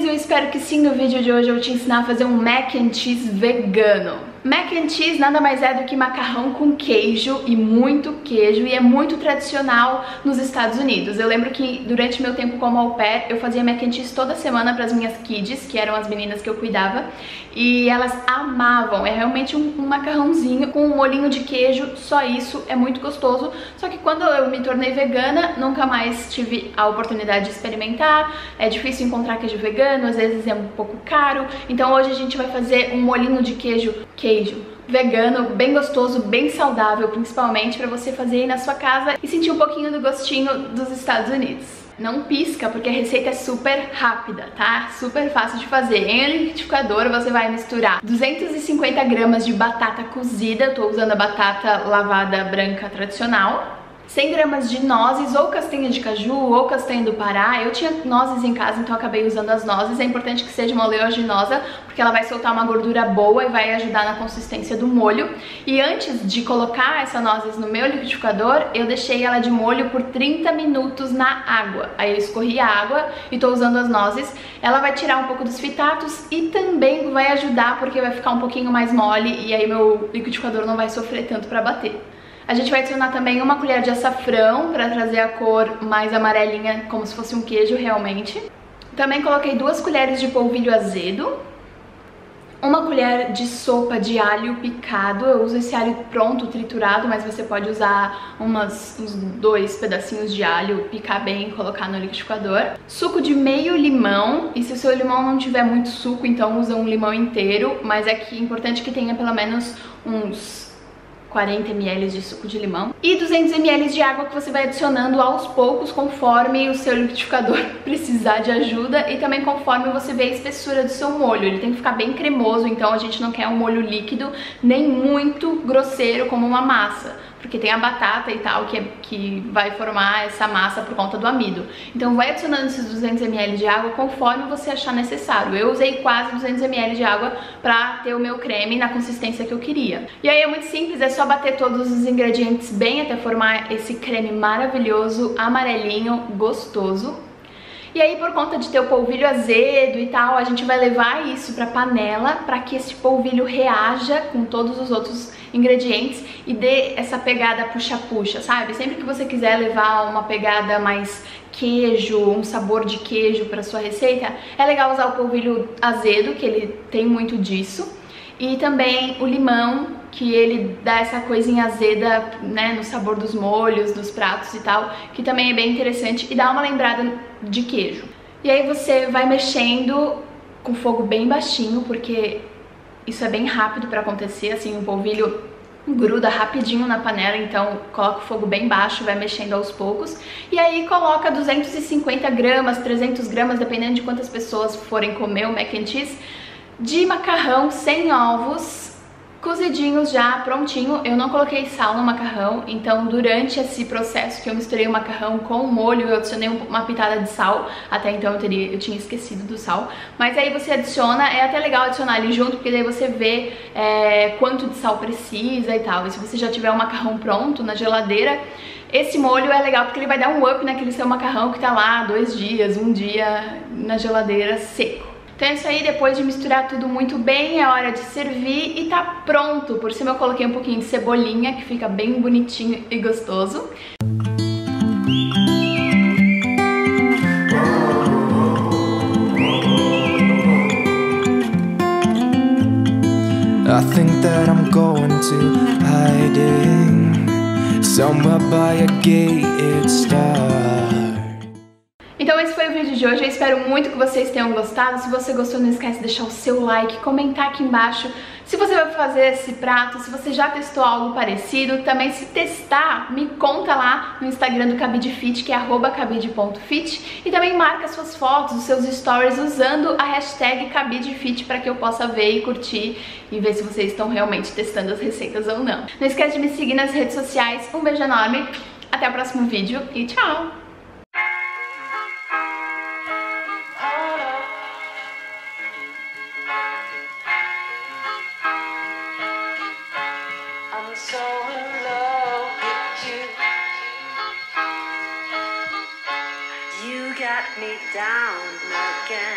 vocês, eu espero que sim. No vídeo de hoje eu vou te ensinar a fazer um mac and cheese vegano. Mac and cheese nada mais é do que macarrão com queijo, e muito queijo, e é muito tradicional nos Estados Unidos. Eu lembro que durante meu tempo como au pair, eu fazia mac and cheese toda semana para as minhas kids, que eram as meninas que eu cuidava, e elas amavam. É realmente um macarrãozinho com um molhinho de queijo, só isso, é muito gostoso. Só que quando eu me tornei vegana, nunca mais tive a oportunidade de experimentar. É difícil encontrar queijo vegano, às vezes é um pouco caro. Então hoje a gente vai fazer um molhinho de queijo vegano, bem gostoso, bem saudável, principalmente para você fazer aí na sua casa e sentir um pouquinho do gostinho dos Estados Unidos. Não pisca, porque a receita é super rápida, tá? Super fácil de fazer. Em liquidificador você vai misturar 250 gramas de batata cozida, eu tô usando a batata lavada branca tradicional, 100 gramas de nozes, ou castanha de caju, ou castanha do Pará. Eu tinha nozes em casa, então acabei usando as nozes. É importante que seja uma oleaginosa, porque ela vai soltar uma gordura boa e vai ajudar na consistência do molho. E antes de colocar essa nozes no meu liquidificador, eu deixei ela de molho por 30 minutos na água. Aí eu escorri a água e tô usando as nozes. Ela vai tirar um pouco dos fitatos e também vai ajudar, porque vai ficar um pouquinho mais mole, e aí meu liquidificador não vai sofrer tanto pra bater. A gente vai adicionar também uma colher de açafrão para trazer a cor mais amarelinha, como se fosse um queijo realmente. Também coloquei 2 colheres de polvilho azedo, 1 colher de sopa de alho picado. Eu uso esse alho pronto, triturado, mas você pode usar uns 2 pedacinhos de alho, picar bem e colocar no liquidificador. Suco de meio limão, e se o seu limão não tiver muito suco, então usa um limão inteiro, mas é importante que tenha pelo menos uns 40 ml de suco de limão e 200 ml de água, que você vai adicionando aos poucos conforme o seu liquidificador precisar de ajuda, e também conforme você vê a espessura do seu molho. Ele tem que ficar bem cremoso, então a gente não quer um molho líquido nem muito grosseiro como uma massa, porque tem a batata e tal que vai formar essa massa por conta do amido. Então vai adicionando esses 200 ml de água conforme você achar necessário. Eu usei quase 200 ml de água pra ter o meu creme na consistência que eu queria. E aí é muito simples, é só bater todos os ingredientes bem até formar esse creme maravilhoso, amarelinho, gostoso. E aí, por conta de ter o polvilho azedo e tal, a gente vai levar isso pra panela para que esse polvilho reaja com todos os outros ingredientes e dê essa pegada puxa-puxa, sabe? Sempre que você quiser levar uma pegada mais queijo, um sabor de queijo pra sua receita, é legal usar o polvilho azedo, que ele tem muito disso, e também o limão, que ele dá essa coisinha azeda, né, no sabor dos molhos, dos pratos e tal, que também é bem interessante e dá uma lembrada de queijo. E aí você vai mexendo com fogo bem baixinho, porque isso é bem rápido pra acontecer, assim, o polvilho gruda rapidinho na panela, então coloca o fogo bem baixo, vai mexendo aos poucos, e aí coloca 250 gramas, 300 gramas, dependendo de quantas pessoas forem comer o mac and cheese, de macarrão sem ovos, cozidinhos já, prontinho. Eu não coloquei sal no macarrão, então durante esse processo que eu misturei o macarrão com o molho, eu adicionei uma pitada de sal, até então eu tinha esquecido do sal, mas aí você adiciona, é até legal adicionar ali junto, porque daí você vê quanto de sal precisa e tal, e se você já tiver o macarrão pronto na geladeira, esse molho é legal porque ele vai dar um up naquele seu macarrão que tá lá 2 dias, 1 dia na geladeira seco. Então é isso aí, depois de misturar tudo muito bem, é hora de servir e tá pronto. Por cima eu coloquei um pouquinho de cebolinha, que fica bem bonitinho e gostoso. I think that I'm going to hiding somewhere by a gated star. Então esse foi o vídeo de hoje, eu espero muito que vocês tenham gostado. Se você gostou, não esquece de deixar o seu like, comentar aqui embaixo se você vai fazer esse prato, se você já testou algo parecido. Também, se testar, me conta lá no Instagram do Cabide Fit, que é @cabide.fit, e também marca suas fotos, os seus stories, usando a hashtag #CabideFit, para que eu possa ver e curtir e ver se vocês estão realmente testando as receitas ou não. Não esquece de me seguir nas redes sociais, um beijo enorme, até o próximo vídeo e tchau! Me down again.